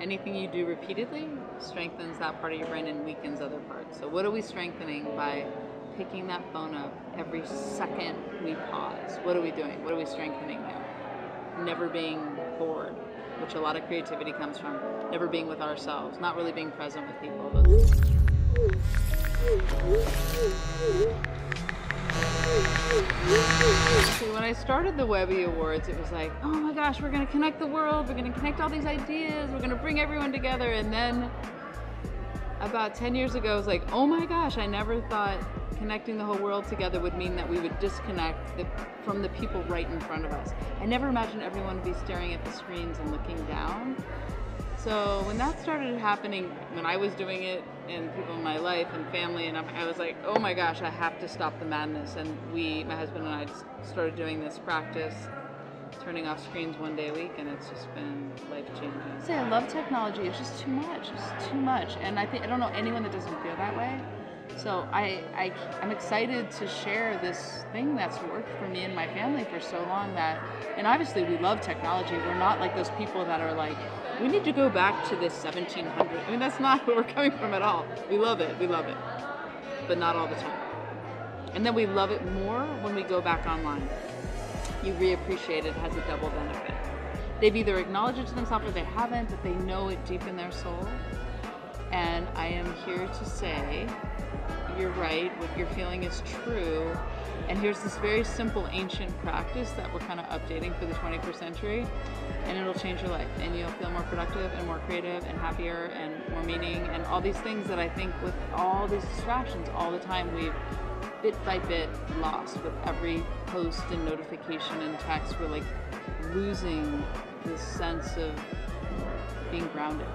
Anything you do repeatedly strengthens that part of your brain and weakens other parts. So what are we strengthening by picking that phone up every second we pause? What are we doing? What are we strengthening there? Never being bored, which a lot of creativity comes from. Never being with ourselves, not really being present with people. So when I started the Webby Awards, it was like, oh my gosh, we're going to connect the world, we're going to connect all these ideas, we're going to bring everyone together. And then about 10 years ago, I was like, oh my gosh, I never thought connecting the whole world together would mean that we would disconnect from the people right in front of us. I never imagined everyone would be staring at the screens and looking down. So when that started happening, when I was doing it, and people in my life and family, and I was like, oh my gosh, I have to stop the madness. And my husband and I, started doing this practice, turning off screens one day a week, and it's just been life-changing. See, I love technology. It's just too much. It's too much. And I don't know anyone that doesn't feel that way. So I'm excited to share this thing that's worked for me and my family for so long that, and obviously we love technology. We're not like those people that are like, we need to go back to this 1700. I mean, that's not where we're coming from at all. We love it, but not all the time. And then we love it more when we go back online. You reappreciate it, has a double benefit. They've either acknowledged it to themselves or they haven't, but they know it deep in their soul. And I am here to say, you're right, what you're feeling is true. And here's this very simple ancient practice that we're kind of updating for the 21st century, and it'll change your life, and you'll feel more productive and more creative and happier and more meaning and all these things that I think with all these distractions all the time we've bit by bit lost with every post and notification and text. We're like losing this sense of being grounded.